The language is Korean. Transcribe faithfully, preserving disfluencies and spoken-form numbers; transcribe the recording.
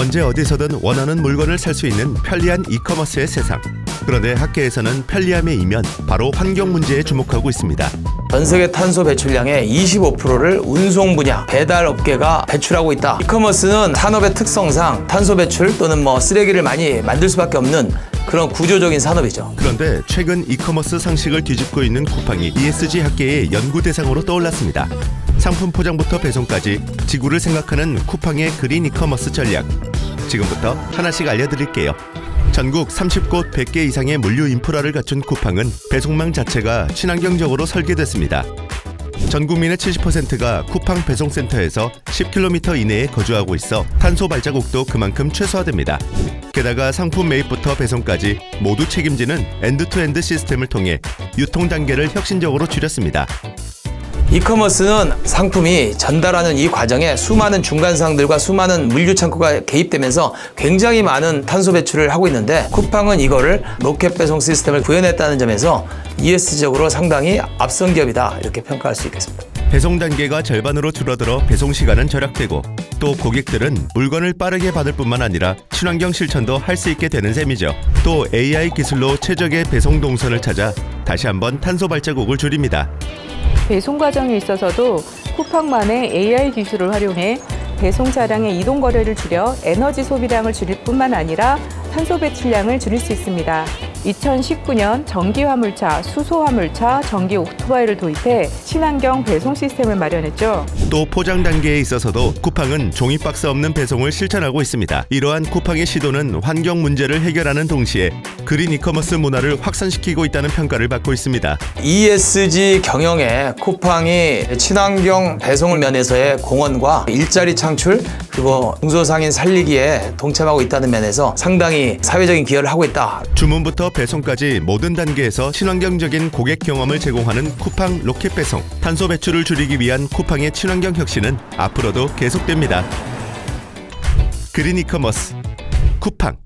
언제 어디서든 원하는 물건을 살 수 있는 편리한 이커머스의 세상. 그런데 학계에서는 편리함의 이면, 바로 환경 문제에 주목하고 있습니다. 전 세계 탄소 배출량의 이십오 퍼센트를 운송 분야, 배달 업계가 배출하고 있다. 이커머스는 산업의 특성상 탄소 배출 또는 뭐 쓰레기를 많이 만들 수밖에 없는 그런 구조적인 산업이죠. 그런데 최근 이커머스 상식을 뒤집고 있는 쿠팡이 이에스지 학계의 연구 대상으로 떠올랐습니다. 상품 포장부터 배송까지 지구를 생각하는 쿠팡의 그린 이커머스 전략. 지금부터 하나씩 알려드릴게요. 전국 삼십 곳 백 개 이상의 물류 인프라를 갖춘 쿠팡은 배송망 자체가 친환경적으로 설계됐습니다. 전 국민의 칠십 퍼센트가 쿠팡 배송센터에서 십 킬로미터 이내에 거주하고 있어 탄소 발자국도 그만큼 최소화됩니다. 게다가 상품 매입부터 배송까지 모두 책임지는 엔드투엔드 시스템을 통해 유통 단계를 혁신적으로 줄였습니다. 이커머스는 상품이 전달하는 이 과정에 수많은 중간상들과 수많은 물류창고가 개입되면서 굉장히 많은 탄소 배출을 하고 있는데, 쿠팡은 이거를 로켓 배송 시스템을 구현했다는 점에서 이에스지적으로 상당히 앞선 기업이다, 이렇게 평가할 수 있겠습니다. 배송 단계가 절반으로 줄어들어 배송 시간은 절약되고, 또 고객들은 물건을 빠르게 받을 뿐만 아니라 친환경 실천도 할 수 있게 되는 셈이죠. 또 에이아이 기술로 최적의 배송 동선을 찾아 다시 한번 탄소 발자국을 줄입니다. 배송 과정에 있어서도 쿠팡만의 에이아이 기술을 활용해 배송 차량의 이동 거래를 줄여 에너지 소비량을 줄일 뿐만 아니라 탄소 배출량을 줄일 수 있습니다. 이천십구 년 전기 화물차, 수소 화물차, 전기 오토바이를 도입해 친환경 배송 시스템을 마련했죠. 또 포장 단계에 있어서도 쿠팡은 종이 박스 없는 배송을 실천하고 있습니다. 이러한 쿠팡의 시도는 환경 문제를 해결하는 동시에 그린 이커머스 문화를 확산시키고 있다는 평가를 받고 있습니다. 이에스지 경영에 쿠팡이 친환경 배송을 면에서의 공헌과 일자리 창출, 그리고 중소상인 살리기에 동참하고 있다는 면에서 상당히 사회적인 기여를 하고 있다. 주문부터 배송까지 모든 단계에서 친환경적인 고객 경험을 제공하는 쿠팡 로켓 배송. 탄소 배출을 줄이기 위한 쿠팡의 친환경 혁신은 앞으로도 계속됩니다. 그린 이커머스, 쿠팡.